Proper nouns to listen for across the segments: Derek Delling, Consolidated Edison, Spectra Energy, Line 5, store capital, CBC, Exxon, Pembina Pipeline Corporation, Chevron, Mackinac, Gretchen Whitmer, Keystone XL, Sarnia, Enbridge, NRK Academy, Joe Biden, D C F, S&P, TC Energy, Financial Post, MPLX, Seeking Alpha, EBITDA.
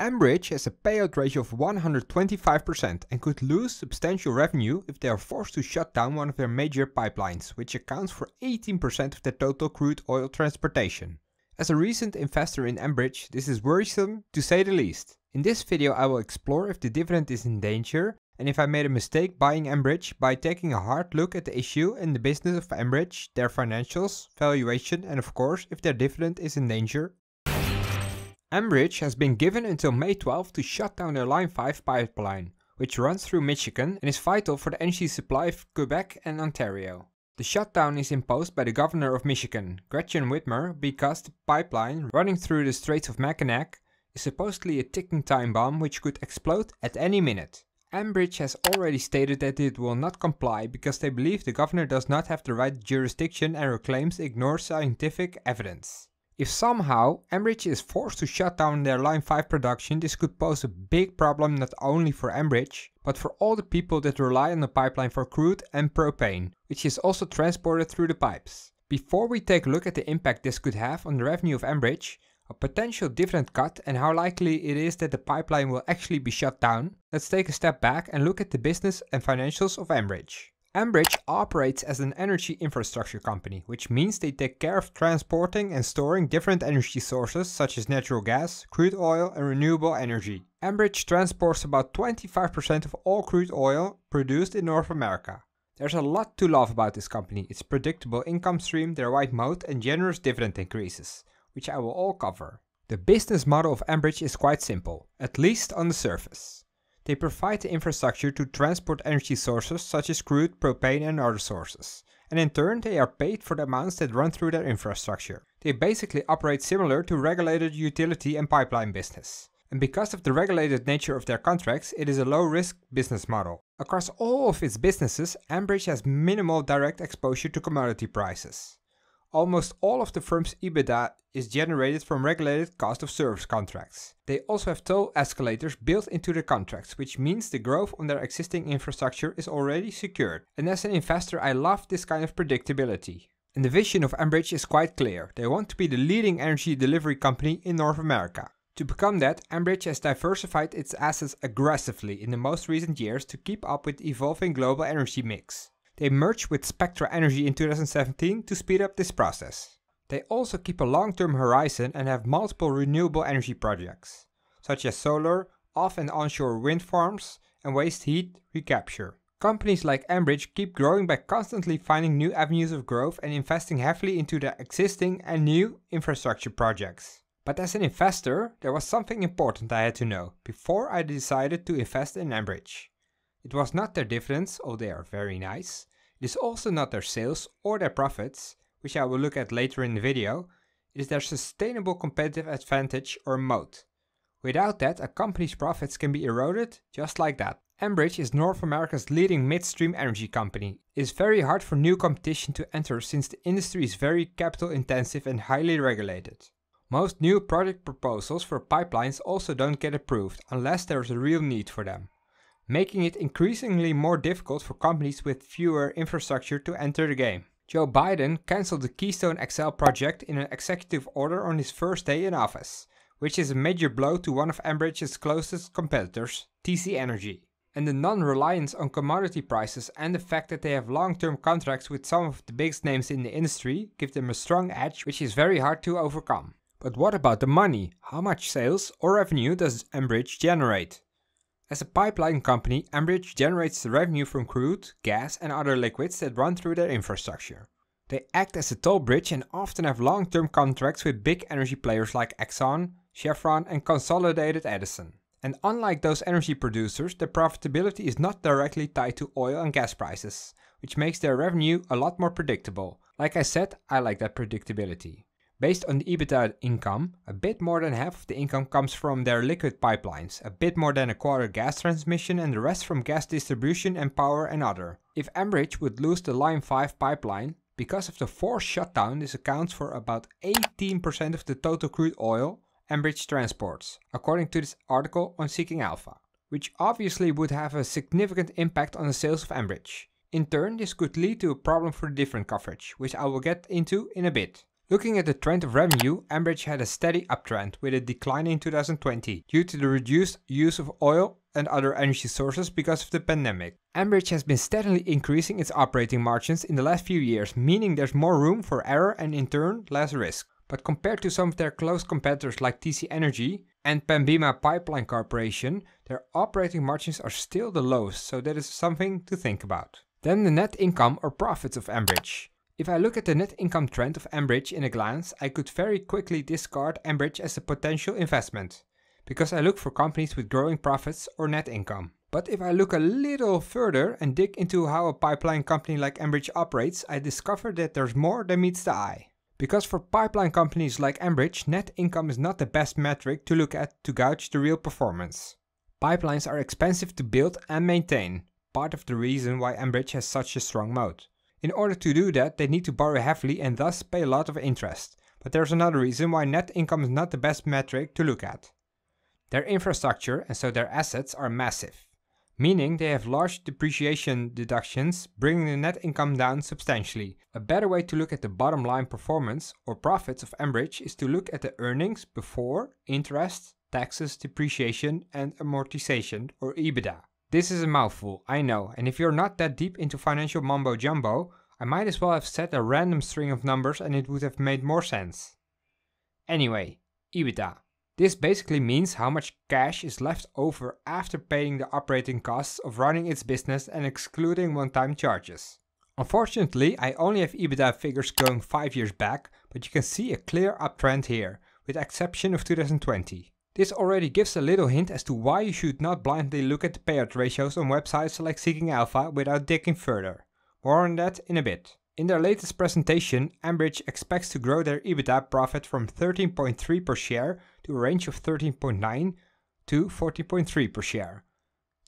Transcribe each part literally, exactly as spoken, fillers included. Enbridge has a payout ratio of one hundred twenty-five percent and could lose substantial revenue if they are forced to shut down one of their major pipelines, which accounts for eighteen percent of their total crude oil transportation. As a recent investor in Enbridge, this is worrisome to say the least. In this video I will explore if the dividend is in danger and if I made a mistake buying Enbridge by taking a hard look at the issue and the business of Enbridge, their financials, valuation and of course if their dividend is in danger. Enbridge has been given until May twelfth to shut down their Line five pipeline, which runs through Michigan and is vital for the energy supply of Quebec and Ontario. The shutdown is imposed by the governor of Michigan, Gretchen Whitmer, because the pipeline running through the Straits of Mackinac is supposedly a ticking time bomb which could explode at any minute. Enbridge has already stated that it will not comply because they believe the governor does not have the right jurisdiction and her claims ignore scientific evidence. If somehow Enbridge is forced to shut down their Line five production, this could pose a big problem not only for Enbridge, but for all the people that rely on the pipeline for crude and propane, which is also transported through the pipes. Before we take a look at the impact this could have on the revenue of Enbridge, a potential dividend cut and how likely it is that the pipeline will actually be shut down, let's take a step back and look at the business and financials of Enbridge. Enbridge operates as an energy infrastructure company, which means they take care of transporting and storing different energy sources such as natural gas, crude oil and renewable energy. Enbridge transports about twenty-five percent of all crude oil produced in North America. There's a lot to love about this company, its predictable income stream, their wide moat and generous dividend increases, which I will all cover. The business model of Enbridge is quite simple, at least on the surface. They provide the infrastructure to transport energy sources such as crude, propane and other sources, and in turn they are paid for the amounts that run through their infrastructure. They basically operate similar to regulated utility and pipeline business, and because of the regulated nature of their contracts it is a low-risk business model. Across all of its businesses, Enbridge has minimal direct exposure to commodity prices. Almost all of the firm's EBITDA is generated from regulated cost of service contracts. They also have toll escalators built into the contracts, which means the growth on their existing infrastructure is already secured. And as an investor, I love this kind of predictability. And the vision of Enbridge is quite clear. They want to be the leading energy delivery company in North America. To become that, Enbridge has diversified its assets aggressively in the most recent years to keep up with the evolving global energy mix. They merged with Spectra Energy in two thousand seventeen to speed up this process. They also keep a long-term horizon and have multiple renewable energy projects, such as solar, off and onshore wind farms, and waste heat recapture. Companies like Enbridge keep growing by constantly finding new avenues of growth and investing heavily into their existing and new infrastructure projects. But as an investor, there was something important I had to know before I decided to invest in Enbridge. It was not their dividends, although they are very nice. It is also not their sales or their profits, which I will look at later in the video. It is their sustainable competitive advantage or moat. Without that, a company's profits can be eroded just like that. Enbridge is North America's leading midstream energy company. It is very hard for new competition to enter since the industry is very capital intensive and highly regulated. Most new project proposals for pipelines also don't get approved unless there is a real need for them, making it increasingly more difficult for companies with fewer infrastructure to enter the game. Joe Biden cancelled the Keystone X L project in an executive order on his first day in office, which is a major blow to one of Enbridge's closest competitors, T C Energy. And the non-reliance on commodity prices and the fact that they have long-term contracts with some of the biggest names in the industry give them a strong edge, which is very hard to overcome. But what about the money? How much sales or revenue does Enbridge generate? As a pipeline company, Enbridge generates the revenue from crude, gas and other liquids that run through their infrastructure. They act as a toll bridge and often have long-term contracts with big energy players like Exxon, Chevron and Consolidated Edison. And unlike those energy producers, their profitability is not directly tied to oil and gas prices, which makes their revenue a lot more predictable. Like I said, I like that predictability. Based on the EBITDA income, a bit more than half of the income comes from their liquid pipelines, a bit more than a quarter gas transmission and the rest from gas distribution and power and other. If Enbridge would lose the Line five pipeline, because of the forced shutdown this accounts for about eighteen percent of the total crude oil Enbridge transports, according to this article on Seeking Alpha, which obviously would have a significant impact on the sales of Enbridge. In turn, this could lead to a problem for the dividend coverage, which I will get into in a bit. Looking at the trend of revenue, Enbridge had a steady uptrend with a decline in two thousand twenty due to the reduced use of oil and other energy sources because of the pandemic. Enbridge has been steadily increasing its operating margins in the last few years, meaning there's more room for error and in turn less risk. But compared to some of their close competitors like T C Energy and Pembina Pipeline Corporation, their operating margins are still the lowest, so that is something to think about. Then the net income or profits of Enbridge. If I look at the net income trend of Enbridge in a glance, I could very quickly discard Enbridge as a potential investment, because I look for companies with growing profits or net income. But if I look a little further and dig into how a pipeline company like Enbridge operates, I discover that there's more than meets the eye. Because for pipeline companies like Enbridge, net income is not the best metric to look at to gauge the real performance. Pipelines are expensive to build and maintain, part of the reason why Enbridge has such a strong moat. In order to do that, they need to borrow heavily and thus pay a lot of interest. But there's another reason why net income is not the best metric to look at. Their infrastructure and so their assets are massive, meaning they have large depreciation deductions, bringing the net income down substantially. A better way to look at the bottom line performance or profits of Enbridge is to look at the earnings before interest, taxes, depreciation and amortization, or EBITDA. This is a mouthful, I know, and if you're not that deep into financial mumbo jumbo, I might as well have said a random string of numbers and it would have made more sense. Anyway, EBITDA. This basically means how much cash is left over after paying the operating costs of running its business and excluding one-time charges. Unfortunately, I only have EBITDA figures going five years back, but you can see a clear uptrend here, with the exception of two thousand twenty. This already gives a little hint as to why you should not blindly look at the payout ratios on websites like Seeking Alpha without digging further. More on that in a bit. In their latest presentation, Enbridge expects to grow their EBITDA profit from thirteen point three per share to a range of thirteen point nine to fourteen point three per share.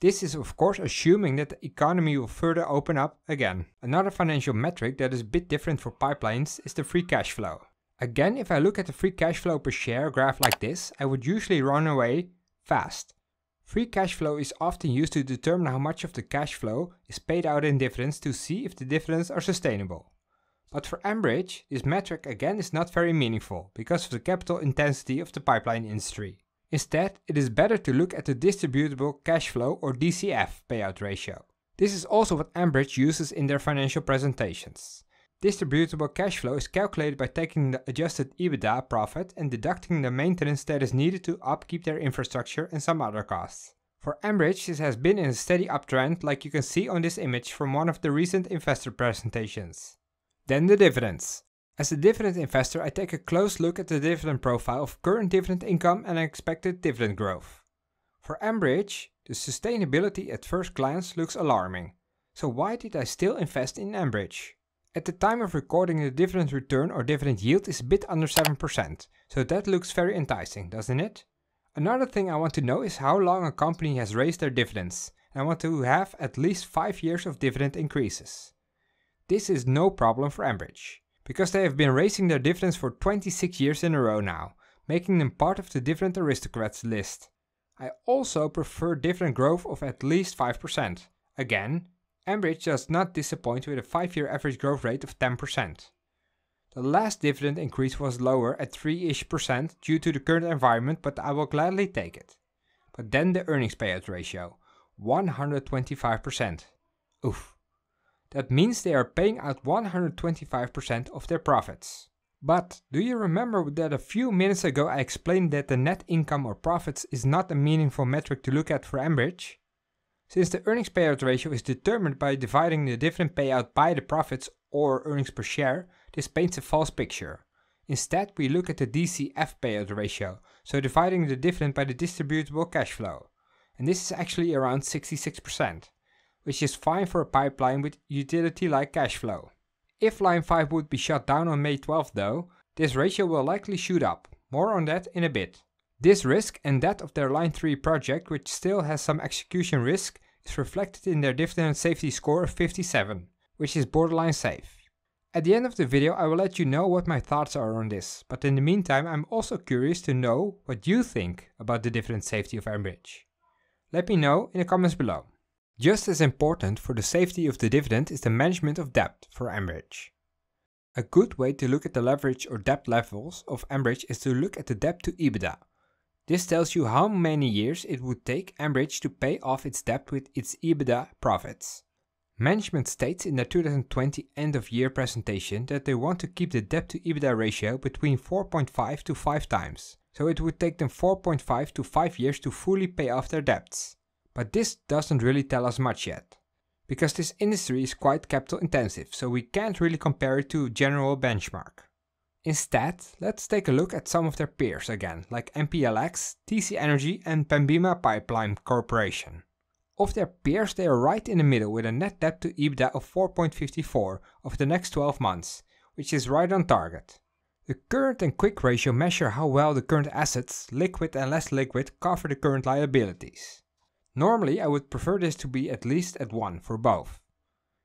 This is of course assuming that the economy will further open up again. Another financial metric that is a bit different for pipelines is the free cash flow. Again, if I look at the free cash flow per share graph like this, I would usually run away fast. Free cash flow is often used to determine how much of the cash flow is paid out in dividends to see if the dividends are sustainable. But for Enbridge, this metric again is not very meaningful because of the capital intensity of the pipeline industry. Instead, it is better to look at the distributable cash flow or D C F payout ratio. This is also what Enbridge uses in their financial presentations. Distributable cash flow is calculated by taking the adjusted EBITDA profit and deducting the maintenance that is needed to upkeep their infrastructure and some other costs. For Enbridge, this has been in a steady uptrend like you can see on this image from one of the recent investor presentations. Then the dividends. As a dividend investor, I take a close look at the dividend profile of current dividend income and expected dividend growth. For Enbridge, the sustainability at first glance looks alarming. So why did I still invest in Enbridge? At the time of recording, the dividend return or dividend yield is a bit under seven percent, so that looks very enticing, doesn't it? Another thing I want to know is how long a company has raised their dividends, and I want to have at least five years of dividend increases. This is no problem for Enbridge, because they have been raising their dividends for twenty-six years in a row now, making them part of the dividend aristocrats list. I also prefer dividend growth of at least five percent. Again, Enbridge does not disappoint with a five year average growth rate of ten percent. The last dividend increase was lower at three-ish percent due to the current environment, but I will gladly take it. But then the earnings payout ratio, one hundred twenty-five percent. Oof. That means they are paying out one hundred twenty-five percent of their profits. But do you remember that a few minutes ago I explained that the net income or profits is not a meaningful metric to look at for Enbridge? Since the earnings payout ratio is determined by dividing the dividend payout by the profits or earnings per share, this paints a false picture. Instead, we look at the D C F payout ratio, so dividing the dividend by the distributable cash flow. And this is actually around sixty-six percent. Which is fine for a pipeline with utility-like cash flow. If Line five would be shut down on May twelfth though, this ratio will likely shoot up. More on that in a bit. This risk and that of their Line three project, which still has some execution risk, is reflected in their dividend safety score of fifty-seven, which is borderline safe. At the end of the video I will let you know what my thoughts are on this, but in the meantime I'm also curious to know what you think about the dividend safety of Enbridge. Let me know in the comments below. Just as important for the safety of the dividend is the management of debt for Enbridge. A good way to look at the leverage or debt levels of Enbridge is to look at the debt to EBITDA. This tells you how many years it would take Enbridge to pay off its debt with its EBITDA profits. Management states in their two thousand twenty end-of-year presentation that they want to keep the debt to EBITDA ratio between four point five to five times, so it would take them four point five to five years to fully pay off their debts. But this doesn't really tell us much yet, because this industry is quite capital intensive, so we can't really compare it to a general benchmark. Instead, let's take a look at some of their peers again, like M P L X, T C Energy and Pembina Pipeline Corporation. Of their peers, they are right in the middle with a net debt to EBITDA of four point five four over the next twelve months, which is right on target. The current and quick ratio measure how well the current assets, liquid and less liquid, cover the current liabilities. Normally I would prefer this to be at least at one for both.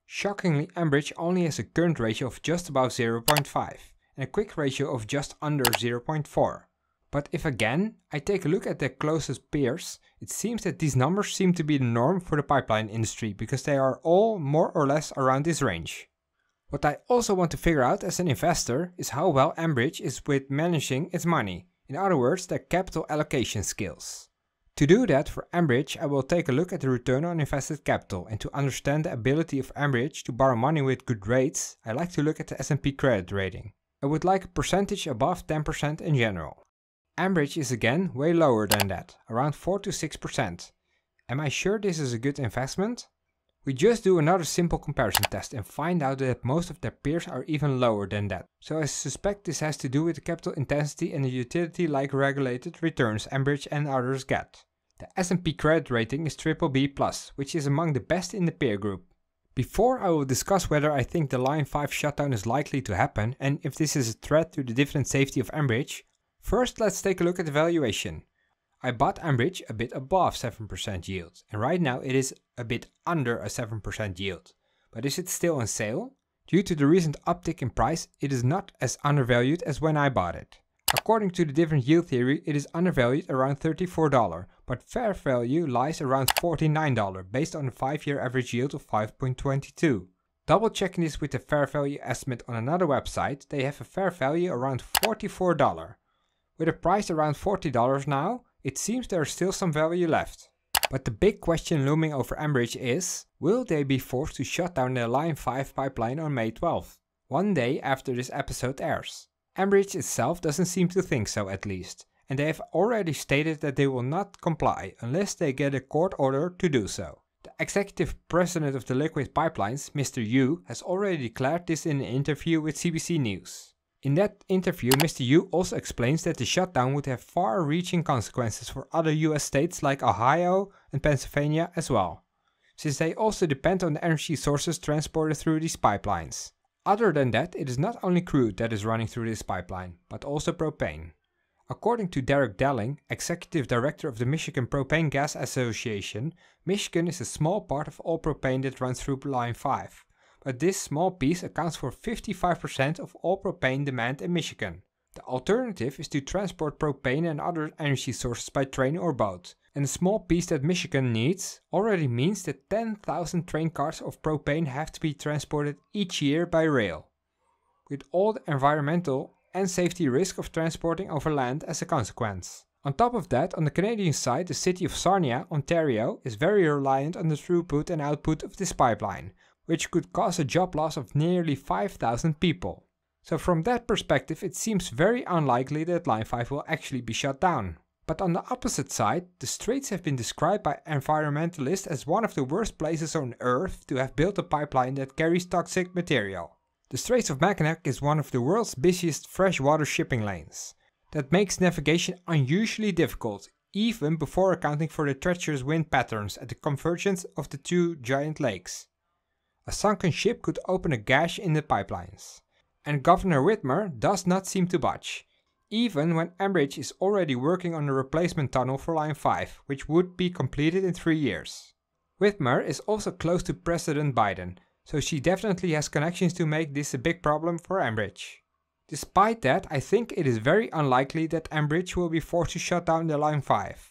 Shockingly, Enbridge only has a current ratio of just about zero point five. and a quick ratio of just under zero point four. But if again I take a look at their closest peers, it seems that these numbers seem to be the norm for the pipeline industry, because they are all more or less around this range. What I also want to figure out as an investor is how well Enbridge is with managing its money, in other words their capital allocation skills. To do that, for Enbridge I will take a look at the return on invested capital, and to understand the ability of Enbridge to borrow money with good rates, I like to look at the S and P credit rating. I would like a percentage above ten percent in general. Enbridge is again way lower than that, around four to six percent. Am I sure this is a good investment? We just do another simple comparison test and find out that most of their peers are even lower than that. So I suspect this has to do with the capital intensity and the utility-like regulated returns Enbridge and others get. The S and P credit rating is triple B plus, which is among the best in the peer group. Before I will discuss whether I think the Line five shutdown is likely to happen and if this is a threat to the dividend safety of Enbridge, first let's take a look at the valuation. I bought Enbridge a bit above seven percent yield, and right now it is a bit under a seven percent yield. But is it still on sale? Due to the recent uptick in price, it is not as undervalued as when I bought it. According to the dividend yield theory, it is undervalued around thirty-four dollars, but fair value lies around forty-nine dollars based on a five year average yield of five point two two. Double checking this with the fair value estimate on another website, they have a fair value around forty-four dollars. With a price around forty dollars now, it seems there is still some value left. But the big question looming over Enbridge is, will they be forced to shut down their Line five pipeline on May twelfth, one day after this episode airs? Enbridge itself doesn't seem to think so, at least, and they have already stated that they will not comply unless they get a court order to do so. The executive president of the Liquid Pipelines, Mister Yu, has already declared this in an interview with C B C News. In that interview, Mister Yu also explains that the shutdown would have far-reaching consequences for other U S states like Ohio and Pennsylvania as well, since they also depend on the energy sources transported through these pipelines. Other than that, it is not only crude that is running through this pipeline, but also propane. According to Derek Delling, executive director of the Michigan Propane Gas Association, Michigan is a small part of all propane that runs through Line five, but this small piece accounts for fifty-five percent of all propane demand in Michigan. The alternative is to transport propane and other energy sources by train or boat, and the small piece that Michigan needs already means that ten thousand train cars of propane have to be transported each year by rail, with all the environmental and safety risk of transporting over land as a consequence. On top of that, on the Canadian side, the city of Sarnia, Ontario, is very reliant on the throughput and output of this pipeline, which could cause a job loss of nearly five thousand people. So from that perspective, it seems very unlikely that Line five will actually be shut down. But on the opposite side, the Straits have been described by environmentalists as one of the worst places on Earth to have built a pipeline that carries toxic material. The Straits of Mackinac is one of the world's busiest freshwater shipping lanes. That makes navigation unusually difficult, even before accounting for the treacherous wind patterns at the convergence of the two giant lakes. A sunken ship could open a gash in the pipelines. And Governor Whitmer does not seem to budge, even when Enbridge is already working on a replacement tunnel for Line five, which would be completed in three years. Whitmer is also close to President Biden, so she definitely has connections to make this a big problem for Enbridge. Despite that, I think it is very unlikely that Enbridge will be forced to shut down the Line five.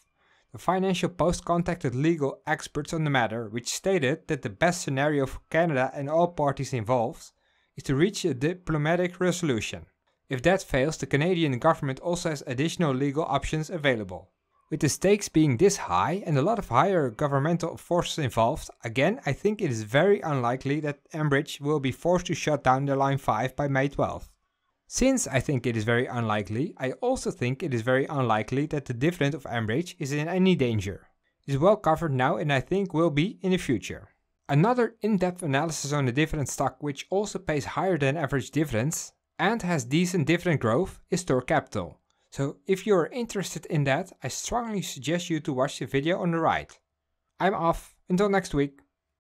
The Financial Post contacted legal experts on the matter, which stated that the best scenario for Canada and all parties involved is to reach a diplomatic resolution. If that fails, the Canadian government also has additional legal options available. With the stakes being this high and a lot of higher governmental forces involved, again I think it is very unlikely that Enbridge will be forced to shut down their Line five by May twelfth. Since I think it is very unlikely, I also think it is very unlikely that the dividend of Enbridge is in any danger. It is well covered now and I think will be in the future. Another in-depth analysis on the dividend stock which also pays higher than average dividends and has decent dividend growth is Store Capital. So if you are interested in that, I strongly suggest you to watch the video on the right. I'm off, until next week.